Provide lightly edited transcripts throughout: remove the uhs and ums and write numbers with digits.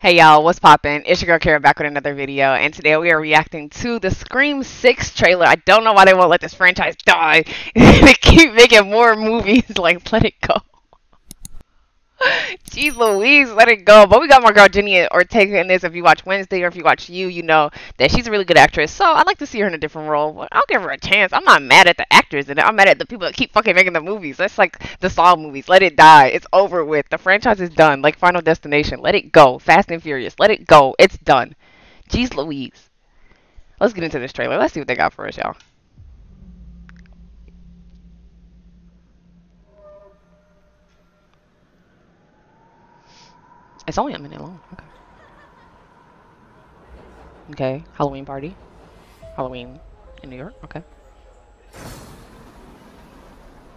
Hey y'all, what's poppin'? It's your girl Karen back with another video, and today we are reacting to the Scream 6 trailer. I don't know why they won't let this franchise die. They keep making more movies, like, let it go. Jeez Louise, let it go. But we got my girl Jenny Ortega in this. If you watch Wednesday or if you watch you know that she's a really good actress. So I'd like to see her in a different role. But I'll give her a chance. I'm not mad at the actors in it. I'm mad at the people that keep fucking making the movies. That's like the Saw movies. Let it die. It's over with. The franchise is done. Like Final Destination. Let it go. Fast and Furious. Let it go. It's done. Jeez Louise. Let's get into this trailer. Let's see what they got for us, y'all. It's only a minute long. Okay. Okay. Halloween party. Halloween in New York. Okay.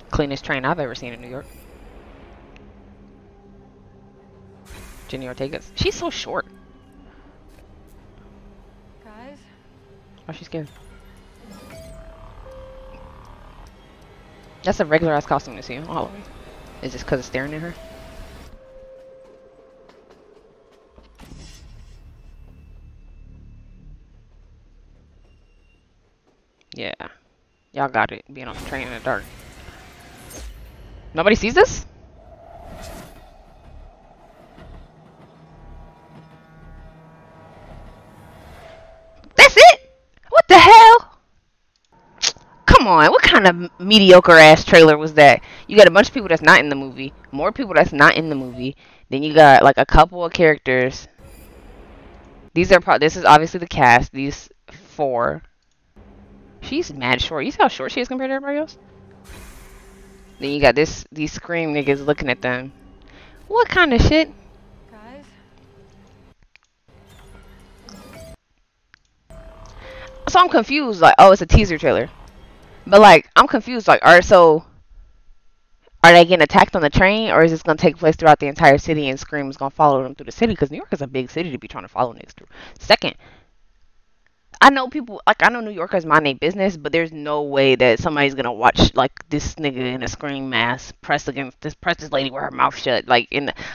Cleanest train I've ever seen in New York. Jenny Ortega's. She's so short. Guys. Oh, she's scared. That's a regular ass costume to see. Oh, is this because it's staring at her? Yeah, y'all got it, being on the train in the dark. Nobody sees this? That's it? What the hell? Come on, what kind of mediocre ass trailer was that? You got a bunch of people that's not in the movie, more people that's not in the movie, then you got like a couple of characters. These are this is obviously the cast, these four. She's mad short. You see how short she is compared to everybody else? Then you got these Scream niggas looking at them. What kind of shit? Guys. So I'm confused, like, oh, it's a teaser trailer. But like, I'm confused, like, alright, so are they getting attacked on the train, or is this gonna take place throughout the entire city and Scream is gonna follow them through the city? Because New York is a big city to be trying to follow niggas through. Second, I know people, like, I know New Yorkers mind their business, but there's no way that somebody's gonna watch, like, this nigga in a Scream mask press this lady with her mouth shut, like,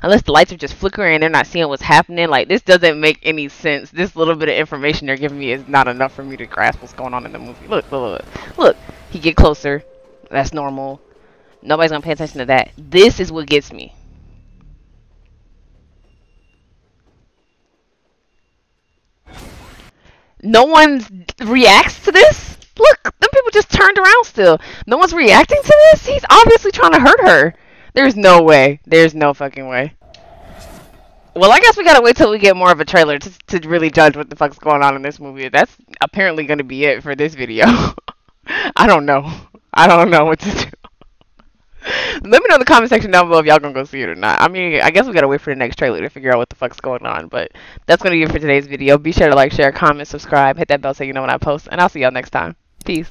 unless the lights are just flickering and they're not seeing what's happening. Like, this doesn't make any sense. This little bit of information they're giving me is not enough for me to grasp what's going on in the movie. Look, look, look, look. He get closer. That's normal. Nobody's gonna pay attention to that. This is what gets me. No one reacts to this? Look, them people just turned around still. No one's reacting to this? He's obviously trying to hurt her. There's no way. There's no fucking way. Well, I guess we gotta wait till we get more of a trailer to really judge what the fuck's going on in this movie. That's apparently gonna be it for this video. I don't know. I don't know what to do. Let me know in the comment section down below if y'all gonna go see it or not. I mean, I guess we gotta wait for the next trailer to figure out what the fuck's going on, but that's gonna be it for today's video. Be sure to like, share, comment, subscribe, hit that bell so you know when I post, and I'll see y'all next time. Peace.